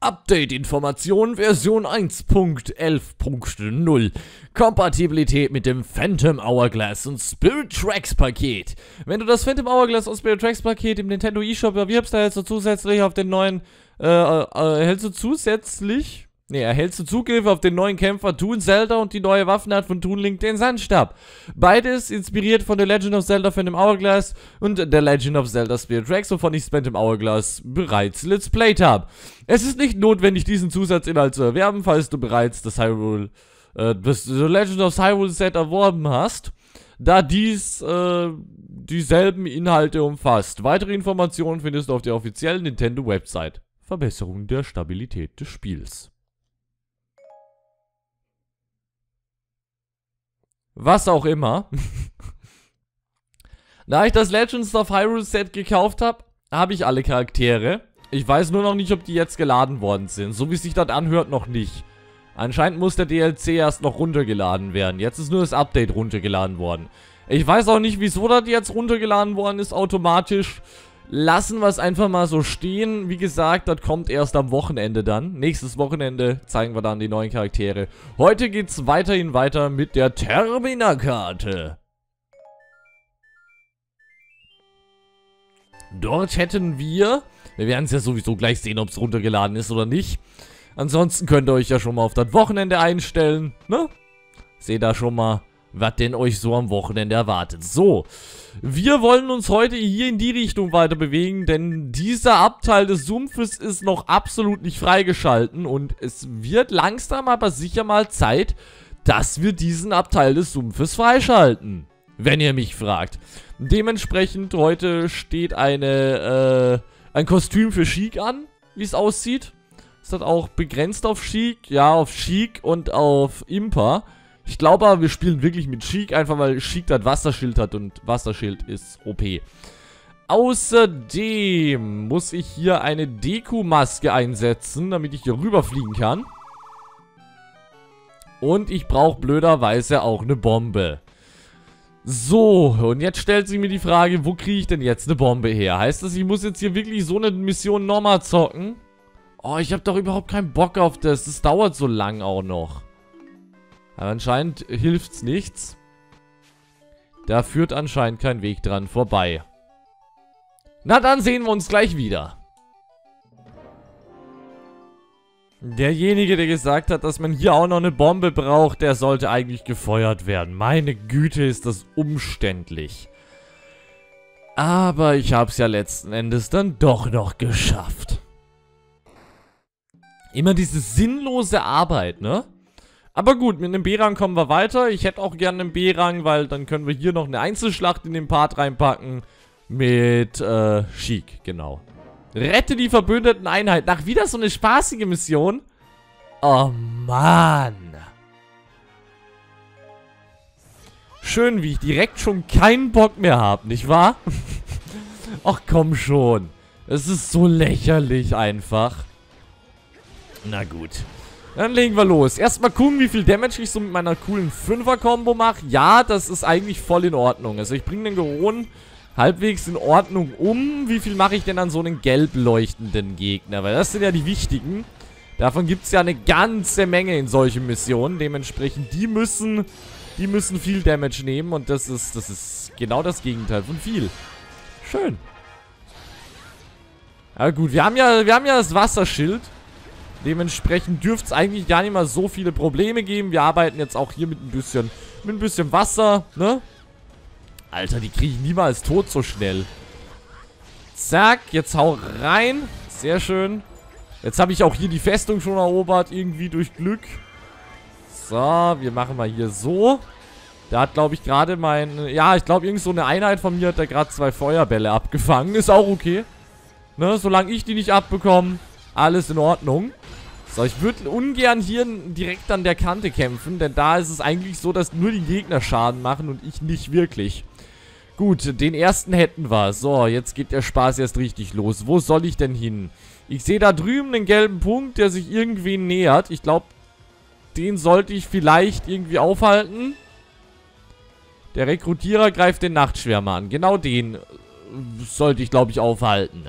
Update-Information Version 1.11.0. Kompatibilität mit dem Phantom Hourglass und Spear Tracks Paket. Wenn du das Phantom Hourglass und Spear Tracks Paket im Nintendo eShop erwirbst, erhältst du zusätzlich auf den neuen erhältst du Zugriff auf den neuen Kämpfer Toon Zelda und die neue Waffenart von Toon Link, den Sandstab. Beides inspiriert von The Legend of Zelda Phantom Hourglass und The Legend of Zelda Spear Tracks, wovon ich Phantom Hourglass bereits Let's Played habe. Es ist nicht notwendig, diesen Zusatzinhalt zu erwerben, falls du bereits das The Legend of Hyrule Set erworben hast, da dies dieselben Inhalte umfasst. Weitere Informationen findest du auf der offiziellen Nintendo-Website. Verbesserung der Stabilität des Spiels. Was auch immer. Da ich das Legends of Hyrule Set gekauft habe, habe ich alle Charaktere. Ich weiß nur noch nicht, ob die jetzt geladen worden sind. So wie es sich das anhört, noch nicht. Anscheinend muss der DLC erst noch runtergeladen werden. Jetzt ist nur das Update runtergeladen worden. Ich weiß auch nicht, wieso das jetzt runtergeladen worden ist automatisch. Lassen wir es einfach mal so stehen. Wie gesagt, das kommt erst am Wochenende dann. Nächstes Wochenende zeigen wir dann die neuen Charaktere. Heute geht's weiterhin weiter mit der Termina-Karte. Dort hätten wir... Wir werden es ja sowieso gleich sehen, ob es runtergeladen ist oder nicht. Ansonsten könnt ihr euch ja schon mal auf das Wochenende einstellen. Ne? Seht da schon mal, was denn euch so am Wochenende erwartet. So, wir wollen uns heute hier in die Richtung weiter bewegen, denn dieser Abteil des Sumpfes ist noch absolut nicht freigeschalten und es wird langsam aber sicher mal Zeit, dass wir diesen Abteil des Sumpfes freischalten, wenn ihr mich fragt. Dementsprechend heute steht ein Kostüm für Sheik an, wie es aussieht. Ist das auch begrenzt auf Sheik? Ja, auf Sheik und auf Impa. Ich glaube aber, wir spielen wirklich mit Sheik, einfach weil Sheik das Wasserschild hat und Wasserschild ist OP. Außerdem muss ich hier eine Deku-Maske einsetzen, damit ich hier rüberfliegen kann. Und ich brauche blöderweise auch eine Bombe. So, und jetzt stellt sich mir die Frage, wo kriege ich denn jetzt eine Bombe her? Heißt das, ich muss jetzt hier wirklich so eine Mission nochmal zocken? Oh, ich habe doch überhaupt keinen Bock auf das. Das dauert so lang auch noch. Aber anscheinend hilft's nichts. Da führt anscheinend kein Weg dran vorbei. Na dann sehen wir uns gleich wieder. Derjenige, der gesagt hat, dass man hier auch noch eine Bombe braucht, der sollte eigentlich gefeuert werden. Meine Güte, ist das umständlich. Aber ich hab's ja letzten Endes dann doch noch geschafft. Immer diese sinnlose Arbeit, ne? Aber gut, mit einem B-Rang kommen wir weiter. Ich hätte auch gerne einen B-Rang, weil dann können wir hier noch eine Einzelschlacht in den Part reinpacken. Mit Sheik, genau. Rette die verbündeten Einheiten. Ach, wieder so eine spaßige Mission. Oh, Mann. Schön, wie ich direkt schon keinen Bock mehr habe, nicht wahr? Ach, komm schon. Es ist so lächerlich einfach. Na gut. Dann legen wir los. Erstmal gucken, wie viel Damage ich so mit meiner coolen 5er-Kombo mache. Ja, das ist eigentlich voll in Ordnung. Also ich bringe den Goron halbwegs in Ordnung um. Wie viel mache ich denn an so einen gelb leuchtenden Gegner? Weil das sind ja die wichtigen. Davon gibt es ja eine ganze Menge in solchen Missionen. Dementsprechend, die müssen viel Damage nehmen. Und das ist genau das Gegenteil von viel. Schön. Aber gut, wir haben ja das Wasserschild. Dementsprechend dürfte es eigentlich gar nicht mal so viele Probleme geben. Wir arbeiten jetzt auch hier mit ein bisschen Wasser, ne? Alter, die kriege ich niemals tot so schnell. Zack, jetzt hau rein. Sehr schön. Jetzt habe ich auch hier die Festung schon erobert, irgendwie durch Glück. So, wir machen mal hier so. Da hat, glaube ich, gerade mein... Ja, ich glaube, irgend so eine Einheit von mir hat da gerade 2 Feuerbälle abgefangen. Ist auch okay. Ne, solange ich die nicht abbekomme, alles in Ordnung. So, ich würde ungern hier direkt an der Kante kämpfen, denn da ist es eigentlich so, dass nur die Gegner Schaden machen und ich nicht wirklich. Gut, den ersten hätten wir. So, jetzt geht der Spaß erst richtig los. Wo soll ich denn hin? Ich sehe da drüben einen gelben Punkt, der sich irgendwie nähert. Ich glaube, den sollte ich vielleicht irgendwie aufhalten. Der Rekrutierer greift den Nachtschwärmer an. Genau den sollte ich, glaube ich, aufhalten.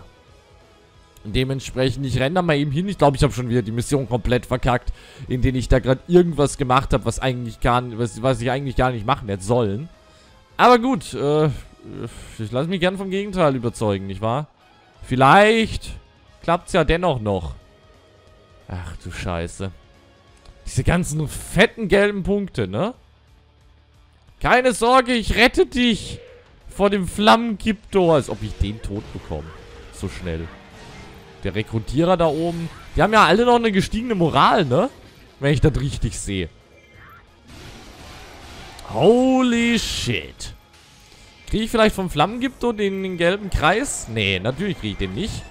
Dementsprechend, ich renne da mal eben hin. Ich glaube, ich habe schon wieder die Mission komplett verkackt, in denen ich da gerade irgendwas gemacht habe, was ich eigentlich gar nicht machen hätte sollen. Aber gut, ich lasse mich gern vom Gegenteil überzeugen, nicht wahr? Vielleicht klappt's ja dennoch noch. Ach du Scheiße. Diese ganzen fetten gelben Punkte, ne? Keine Sorge, ich rette dich vor dem Flammengiptor, als ob ich den tot bekomme. So schnell. Der Rekrutierer da oben. Die haben ja alle noch eine gestiegene Moral, ne? Wenn ich das richtig sehe. Holy shit. Kriege ich vielleicht vom Flammengiptor den gelben Kreis? Nee, natürlich kriege ich den nicht.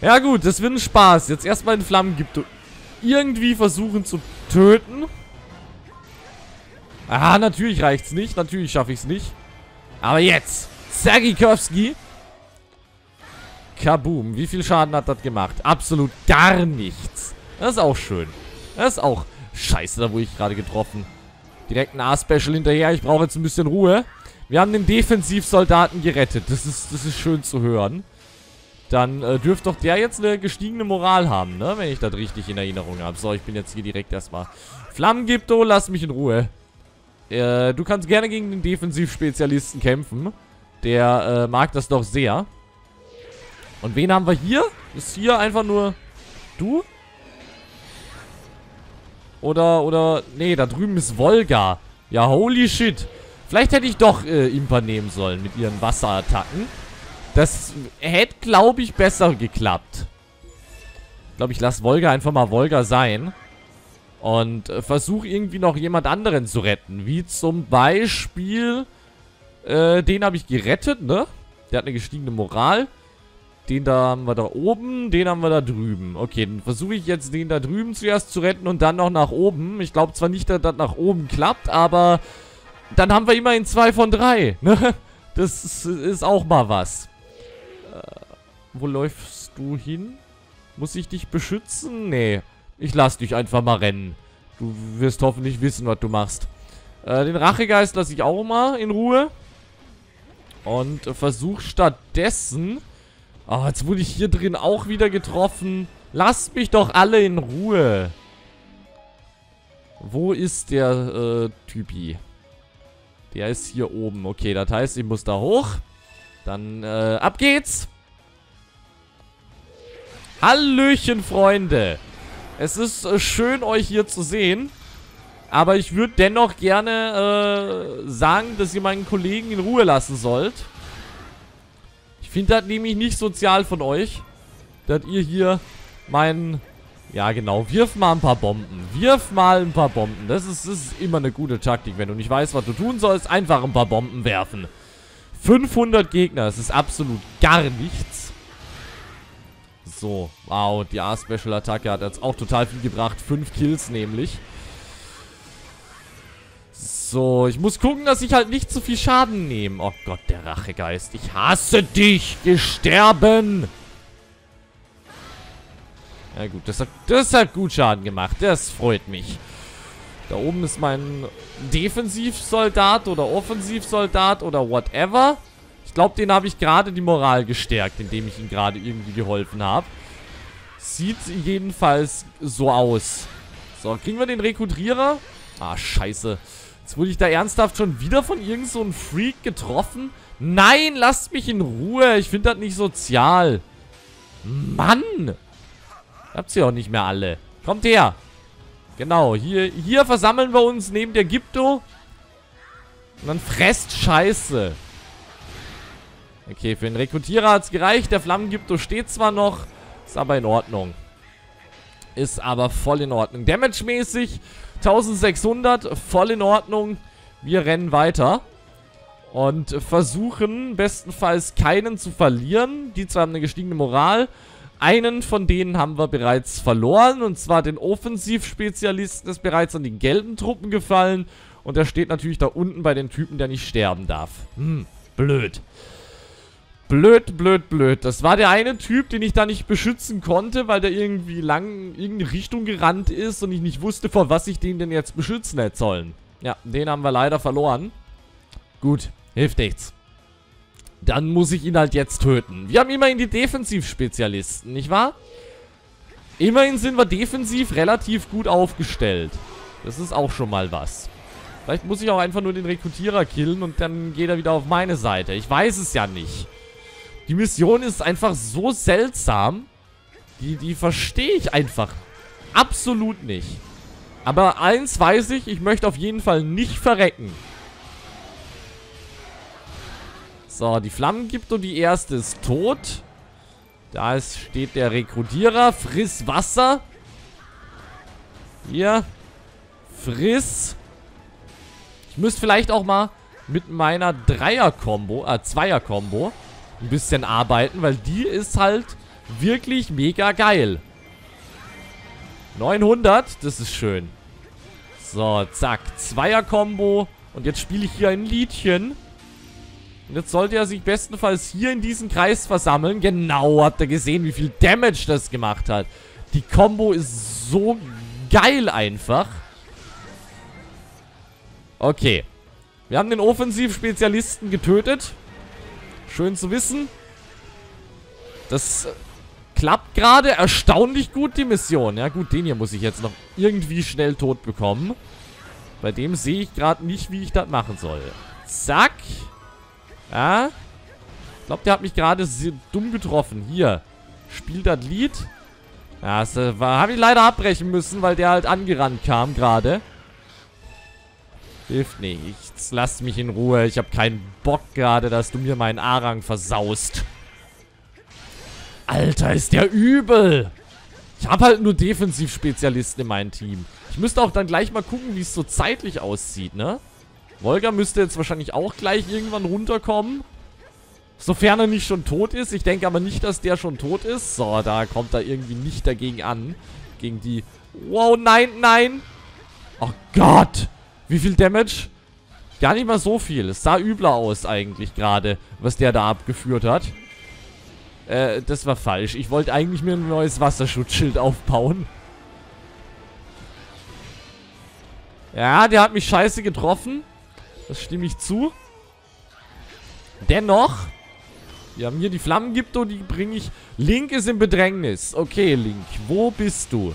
Ja gut, das wird ein Spaß. Jetzt erstmal den Flammengiptor irgendwie versuchen zu töten. Ah, natürlich reicht's nicht. Natürlich schaffe ich's nicht. Aber jetzt. Zagikowski. Kaboom. Wie viel Schaden hat das gemacht? Absolut gar nichts. Das ist auch schön. Das ist auch... Scheiße, da wurde ich gerade getroffen. Direkt ein A-Special hinterher. Ich brauche jetzt ein bisschen Ruhe. Wir haben den Defensivsoldaten gerettet. Das ist schön zu hören. Dann dürfte doch der jetzt eine gestiegene Moral haben, ne? Wenn ich das richtig in Erinnerung habe. So, ich bin jetzt hier direkt erstmal... Flammengipto, lass mich in Ruhe. Du kannst gerne gegen den Defensivspezialisten kämpfen. Der mag das doch sehr. Und wen haben wir hier? Ist hier einfach nur du? Oder, nee, da drüben ist Volga. Ja, holy shit. Vielleicht hätte ich doch Impa nehmen sollen mit ihren Wasserattacken. Das hätte, glaube ich, besser geklappt. Ich glaube, ich lasse Volga einfach mal Volga sein. Und versuche irgendwie noch jemand anderen zu retten. Wie zum Beispiel, den habe ich gerettet, ne? Der hat eine gestiegene Moral. Den da haben wir da oben, den haben wir da drüben. Okay, dann versuche ich jetzt den da drüben zuerst zu retten und dann noch nach oben. Ich glaube zwar nicht, dass das nach oben klappt, aber dann haben wir immerhin 2 von 3. Ne? Das ist auch mal was. Wo läufst du hin? Muss ich dich beschützen? Nee, ich lasse dich einfach mal rennen. Du wirst hoffentlich wissen, was du machst. Den Rachegeist lasse ich auch mal in Ruhe. Und versuche stattdessen... Oh, jetzt wurde ich hier drin auch wieder getroffen. Lasst mich doch alle in Ruhe. Wo ist der Typi? Der ist hier oben. Okay, das heißt, ich muss da hoch. Dann ab geht's. Hallöchen, Freunde. Es ist schön, euch hier zu sehen. Aber ich würde dennoch gerne sagen, dass ihr meinen Kollegen in Ruhe lassen sollt. Ich finde das nämlich nicht sozial von euch, dass ihr hier meinen... Ja genau, wirf mal ein paar Bomben. Wirf mal ein paar Bomben. Das ist immer eine gute Taktik, wenn du nicht weißt, was du tun sollst. Einfach ein paar Bomben werfen. 500 Gegner, das ist absolut gar nichts. So, wow, die A-Special-Attacke hat jetzt auch total viel gebracht. 5 Kills nämlich. So, ich muss gucken, dass ich halt nicht zu viel Schaden nehme. Oh Gott, der Rachegeist. Ich hasse dich. Gesterben. Ja gut, das hat gut Schaden gemacht. Das freut mich. Da oben ist mein Defensivsoldat oder Offensivsoldat oder whatever. Ich glaube, den habe ich gerade die Moral gestärkt, indem ich ihm gerade irgendwie geholfen habe. Sieht jedenfalls so aus. So, kriegen wir den Rekrutierer? Ah, scheiße. Jetzt wurde ich da ernsthaft schon wieder von irgend so einem Freak getroffen. Nein, lasst mich in Ruhe. Ich finde das nicht sozial. Mann. Habt ihr auch nicht mehr alle. Kommt her. Genau, hier versammeln wir uns neben der Gipto. Und dann fresst Scheiße. Okay, für den Rekrutierer hat es gereicht. Der Flammengipto steht zwar noch, ist aber in Ordnung. Ist aber voll in Ordnung. Damage-mäßig 1600, voll in Ordnung. Wir rennen weiter und versuchen bestenfalls keinen zu verlieren. Die zwei haben eine gestiegene Moral. Einen von denen haben wir bereits verloren, und zwar den Offensivspezialisten, ist bereits an die gelben Truppen gefallen. Und der steht natürlich da unten bei den Typen, der nicht sterben darf. Hm, blöd. Blöd, blöd, blöd. Das war der eine Typ, den ich da nicht beschützen konnte, weil der irgendwie lang in irgendeine Richtung gerannt ist und ich nicht wusste, vor was ich den denn jetzt beschützen hätte sollen. Ja, den haben wir leider verloren. Gut, hilft nichts. Dann muss ich ihn halt jetzt töten. Wir haben immerhin die Defensivspezialisten, nicht wahr? Immerhin sind wir defensiv relativ gut aufgestellt. Das ist auch schon mal was. Vielleicht muss ich auch einfach nur den Rekrutierer killen und dann geht er wieder auf meine Seite. Ich weiß es ja nicht. Die Mission ist einfach so seltsam. Die verstehe ich einfach absolut nicht. Aber eins weiß ich, ich möchte auf jeden Fall nicht verrecken. So, die Flammen gibt und die erste ist tot. Da steht der Rekrutierer. Friss Wasser. Hier. Friss. Ich müsste vielleicht auch mal mit meiner Dreier-Kombo, Zweier-Kombo ein bisschen arbeiten, weil die ist halt wirklich mega geil. 900, das ist schön. So, zack, Zweier-Kombo. Und jetzt spiele ich hier ein Liedchen. Und jetzt sollte er sich bestenfalls hier in diesen Kreis versammeln. Genau, habt ihr gesehen, wie viel Damage das gemacht hat. Die Kombo ist so geil einfach. Okay. Wir haben den Offensivspezialisten getötet. Schön zu wissen. Das klappt gerade erstaunlich gut, die Mission. Ja gut, den hier muss ich jetzt noch irgendwie schnell tot bekommen. Bei dem sehe ich gerade nicht, wie ich das machen soll. Zack. Ja. Ich glaube, der hat mich gerade dumm getroffen. Hier. Spielt das Lied. Ja, das habe ich leider abbrechen müssen, weil der halt angerannt kam gerade. Hilft nichts. Lass mich in Ruhe. Ich habe keinen Bock gerade, dass du mir meinen A-Rang versaust. Alter, ist der übel. Ich habe halt nur Defensivspezialisten in meinem Team. Ich müsste auch dann gleich mal gucken, wie es so zeitlich aussieht, ne? Volga müsste jetzt wahrscheinlich auch gleich irgendwann runterkommen. Sofern er nicht schon tot ist. Ich denke aber nicht, dass der schon tot ist. So, da kommt er irgendwie nicht dagegen an. Gegen die... Wow, nein, nein. Oh Gott. Wie viel Damage? Gar nicht mal so viel. Es sah übler aus eigentlich gerade, was der da abgeführt hat. Das war falsch. Ich wollte eigentlich mir ein neues Wasserschutzschild aufbauen. Ja, der hat mich scheiße getroffen. Das stimme ich zu. Dennoch, wir haben hier die Flammengipto, die bringe ich... Link ist im Bedrängnis. Okay, Link, wo bist du?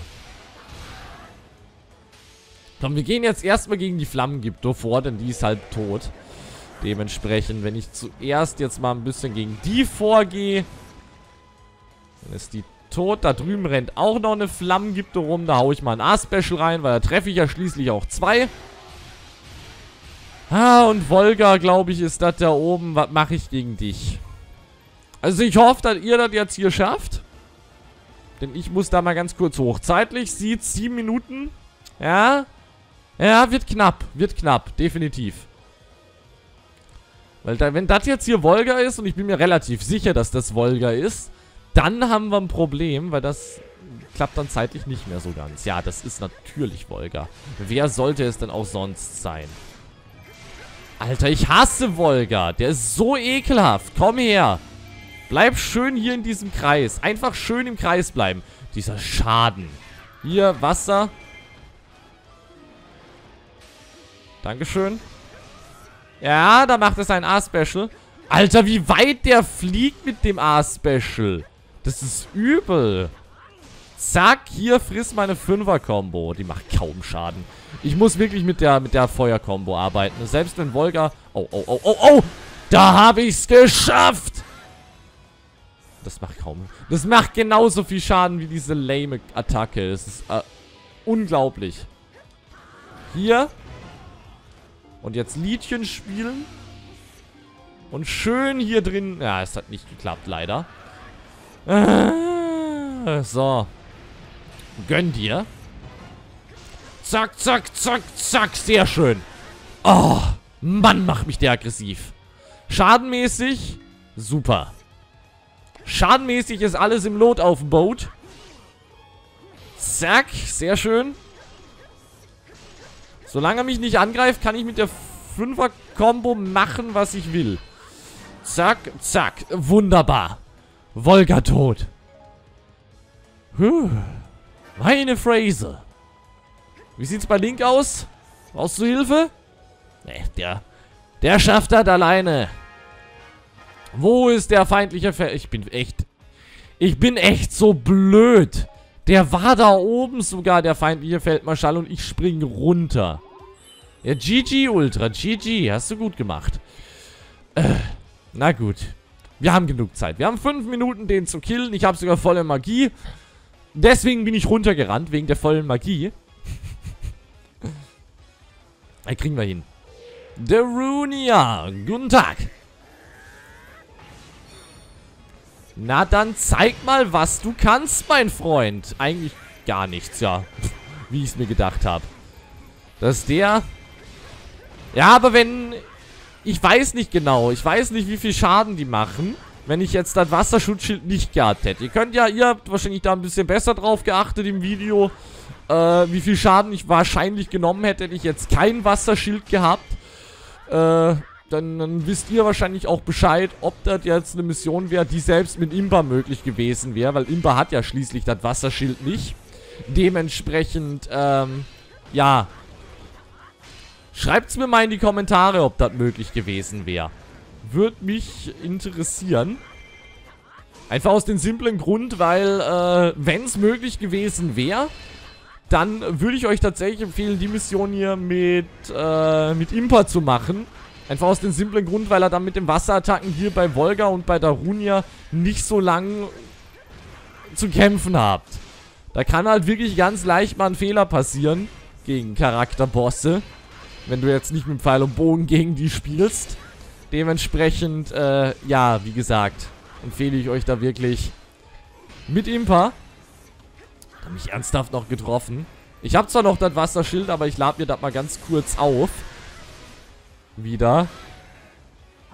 Komm, wir gehen jetzt erstmal gegen die Flammengipto vor, denn die ist halt tot. Dementsprechend, wenn ich zuerst jetzt mal ein bisschen gegen die vorgehe, dann ist die tot. Da drüben rennt auch noch eine Flammengipto rum. Da haue ich mal ein A-Special rein, weil da treffe ich ja schließlich auch zwei. Ah, und Volga, glaube ich, ist das da oben. Was mache ich gegen dich? Also ich hoffe, dass ihr das jetzt hier schafft. Denn ich muss da mal ganz kurz hoch. Zeitlich sieht 7 Minuten. Ja. Ja, wird knapp, definitiv. Weil da, wenn das jetzt hier Volga ist, und ich bin mir relativ sicher, dass das Volga ist, dann haben wir ein Problem, weil das klappt dann zeitlich nicht mehr so ganz. Ja, das ist natürlich Volga. Wer sollte es denn auch sonst sein? Alter, ich hasse Volga. Der ist so ekelhaft. Komm her. Bleib schön hier in diesem Kreis. Einfach schön im Kreis bleiben. Dieser Schaden. Hier, Wasser. Dankeschön. Ja, da macht es ein A-Special. Alter, wie weit der fliegt mit dem A-Special. Das ist übel. Zack, hier frisst meine 5er-Kombo. Die macht kaum Schaden. Ich muss wirklich mit der Feuer-Kombo arbeiten. Selbst wenn Volga... Oh, oh, oh, oh, oh! Da habe ich's geschafft! Das macht kaum... Das macht genauso viel Schaden wie diese lame Attacke. Das ist unglaublich. Hier. Und jetzt Liedchen spielen. Und schön hier drin... Ja, es hat nicht geklappt, leider. So. Gönn dir. Zack, zack, zack, zack. Sehr schön. Oh, Mann, macht mich der aggressiv. Schadenmäßig, super. Schadenmäßig ist alles im Lot auf dem Boot. Zack, sehr schön. Solange er mich nicht angreift, kann ich mit der 5er-Kombo machen, was ich will. Zack, zack. Wunderbar. Volga tot. Puh. Meine Phrase. Wie sieht's bei Link aus? Brauchst du Hilfe? Ne, der schafft das alleine. Wo ist der feindliche Fels? Ich bin echt so blöd. Der war da oben sogar, der feindliche Feldmarschall, und ich springe runter. Ja, GG, Ultra. GG. Hast du gut gemacht. Na gut. Wir haben genug Zeit. Wir haben 5 Minuten, den zu killen. Ich habe sogar volle Magie. Deswegen bin ich runtergerannt, wegen der vollen Magie. Da kriegen wir hin. Darunia. Guten Tag. Na dann zeig mal, was du kannst, mein Freund. Eigentlich gar nichts, ja. Wie ich es mir gedacht habe. Dass der... Ja, aber wenn... Ich weiß nicht genau. Ich weiß nicht, wie viel Schaden die machen, wenn ich jetzt das Wasserschutzschild nicht gehabt hätte. Ihr habt wahrscheinlich da ein bisschen besser drauf geachtet im Video, wie viel Schaden ich wahrscheinlich genommen hätte, hätte ich jetzt kein Wasserschild gehabt. Dann wisst ihr wahrscheinlich auch Bescheid, ob das jetzt eine Mission wäre, die selbst mit Impa möglich gewesen wäre. Weil Impa hat ja schließlich das Wasserschild nicht. Dementsprechend, ja... Schreibt's mir mal in die Kommentare, ob das möglich gewesen wäre. Würde mich interessieren. Einfach aus dem simplen Grund, weil, wenn es möglich gewesen wäre, dann würde ich euch tatsächlich empfehlen, die Mission hier mit Impa zu machen. Einfach aus dem simplen Grund, weil er dann mit den Wasserattacken hier bei Volga und bei Darunia nicht so lang zu kämpfen habt. Da kann halt wirklich ganz leicht mal ein Fehler passieren gegen Charakterbosse. Wenn du jetzt nicht mit Pfeil und Bogen gegen die spielst. Dementsprechend, ja, wie gesagt, empfehle ich euch da wirklich mit Impa. Ich habe mich ernsthaft noch getroffen. Ich habe zwar noch das Wasserschild, aber ich lade mir das mal ganz kurz auf. Wieder.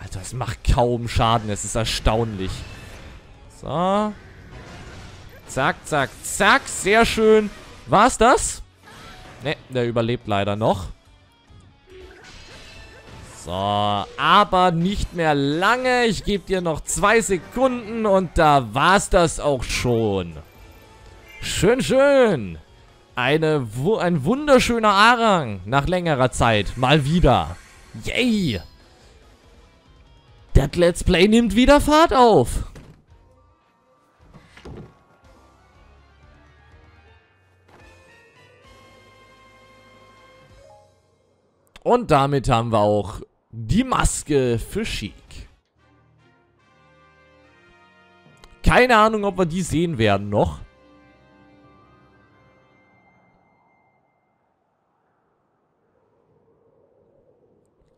Alter, es macht kaum Schaden. Es ist erstaunlich. So. Zack, zack, zack. Sehr schön. War's das? Ne, der überlebt leider noch. So, aber nicht mehr lange. Ich gebe dir noch 2 Sekunden und da war's das auch schon. Schön, schön. Ein wunderschöner Arang nach längerer Zeit. Mal wieder. Yay. Das Let's Play nimmt wieder Fahrt auf. Und damit haben wir auch... Die Maske für Sheik. Keine Ahnung, ob wir die sehen werden noch.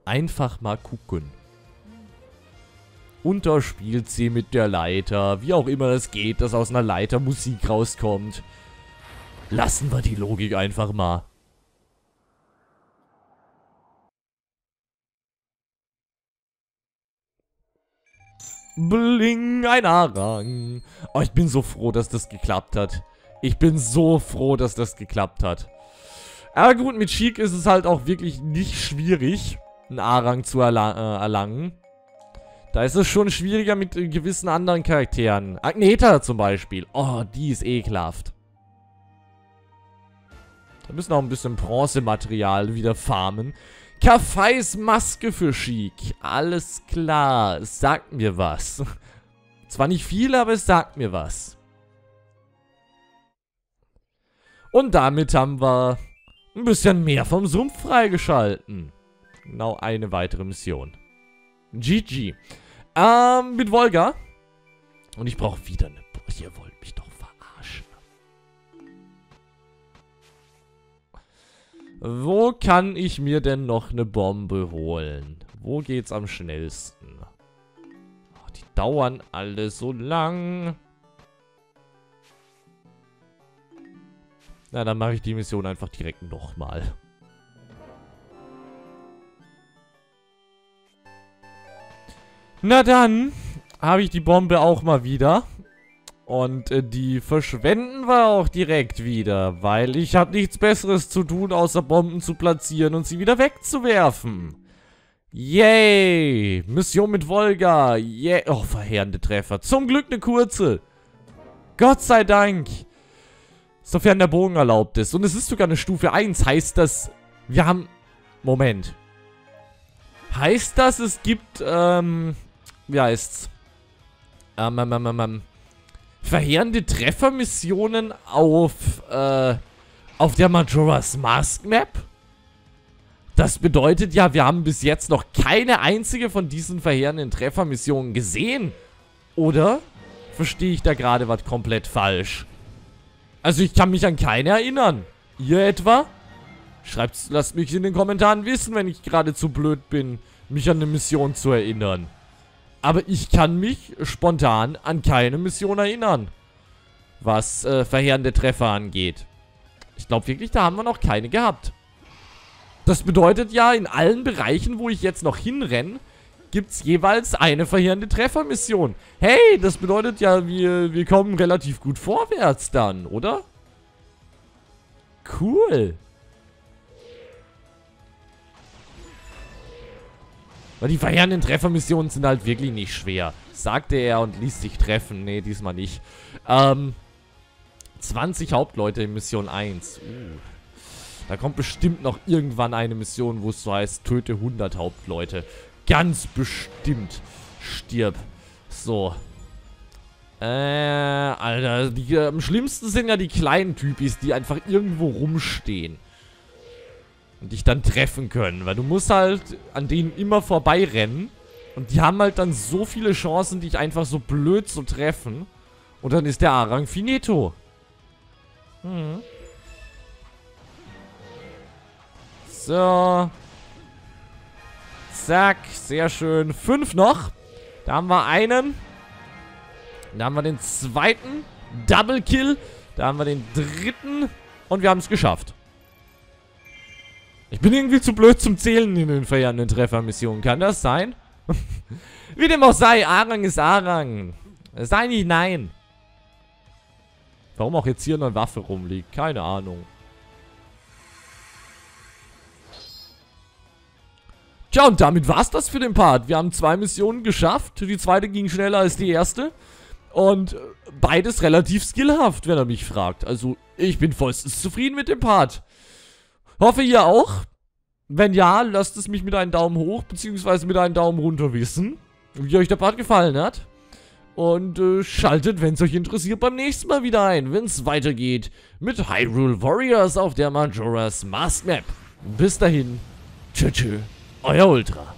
Einfach mal gucken. Unterspielt sie mit der Leiter. Wie auch immer es geht, dass aus einer Leiter Musik rauskommt. Lassen wir die Logik einfach mal. Bling, ein Arang. Oh, ich bin so froh, dass das geklappt hat. Ich bin so froh, dass das geklappt hat. Aber gut, mit Sheik ist es halt auch wirklich nicht schwierig, einen Arang zu erlangen. Da ist es schon schwieriger mit gewissen anderen Charakteren. Agneta zum Beispiel. Oh, die ist ekelhaft. Da müssen wir auch ein bisschen Bronzematerial wieder farmen. Kafais Maske für Sheik. Alles klar. Es sagt mir was. Zwar nicht viel, aber es sagt mir was. Und damit haben wir ein bisschen mehr vom Sumpf freigeschalten. Genau, eine weitere Mission. GG. Mit Volga. Und ich brauche wieder eine... Ihr wollt mich doch verarschen. Wo kann ich mir denn noch eine Bombe holen? Wo geht's am schnellsten? Oh, die dauern alle so lang. Na, dann mache ich die Mission einfach direkt nochmal. Na dann habe ich die Bombe auch mal wieder. Und die verschwenden wir auch direkt wieder, weil ich habe nichts Besseres zu tun, außer Bomben zu platzieren und sie wieder wegzuwerfen. Yay! Mission mit Volga. Yay! Oh, verheerende Treffer. Zum Glück eine kurze. Gott sei Dank. Sofern der Bogen erlaubt ist. Und es ist sogar eine Stufe 1. Heißt das, wir haben... Moment. Heißt das, es gibt... Wie heißt's? verheerende Treffermissionen auf der Majora's Mask Map? Das bedeutet ja, wir haben bis jetzt noch keine einzige von diesen verheerenden Treffermissionen gesehen. Oder? Verstehe ich da gerade was komplett falsch? Also ich kann mich an keine erinnern. Ihr etwa? Schreibt's, lasst mich in den Kommentaren wissen, wenn ich gerade zu blöd bin, mich an eine Mission zu erinnern. Aber ich kann mich spontan an keine Mission erinnern, was verheerende Treffer angeht. Ich glaube wirklich, da haben wir noch keine gehabt. Das bedeutet ja, in allen Bereichen, wo ich jetzt noch hinrenne, gibt's jeweils eine verheerende Treffermission. Hey, das bedeutet ja, wir kommen relativ gut vorwärts dann, oder? Cool. Weil die verheerenden Treffermissionen sind halt wirklich nicht schwer, sagte er und ließ sich treffen. Nee, diesmal nicht. 20 Hauptleute in Mission 1. Da kommt bestimmt noch irgendwann eine Mission, wo es so heißt, töte 100 Hauptleute. Ganz bestimmt. Stirb. So. Alter, die, am schlimmsten sind ja die kleinen Typis, die einfach irgendwo rumstehen. Und dich dann treffen können. Weil du musst halt an denen immer vorbeirennen. Und die haben halt dann so viele Chancen, dich einfach so blöd zu treffen. Und dann ist der Arang finito. Hm. So. Zack. Sehr schön. 5 noch. Da haben wir einen. Da haben wir den zweiten. Double Kill. Da haben wir den dritten. Und wir haben es geschafft. Ich bin irgendwie zu blöd zum Zählen in den verheerenden Treffermissionen. Kann das sein? Wie dem auch sei, Arang ist Arang. Sei nicht nein. Warum auch jetzt hier eine Waffe rumliegt? Keine Ahnung. Tja, und damit war's das für den Part. Wir haben 2 Missionen geschafft. Die zweite ging schneller als die erste. Und beides relativ skillhaft, wenn er mich fragt. Also, ich bin vollstens zufrieden mit dem Part. Hoffe ihr auch. Wenn ja, lasst es mich mit einem Daumen hoch, beziehungsweise mit einem Daumen runter wissen, wie euch der Part gefallen hat. Und schaltet, wenn es euch interessiert, beim nächsten Mal wieder ein, wenn es weitergeht mit Hyrule Warriors auf der Majora's Mask Map. Bis dahin. Tschö, tschö. Euer Ultra.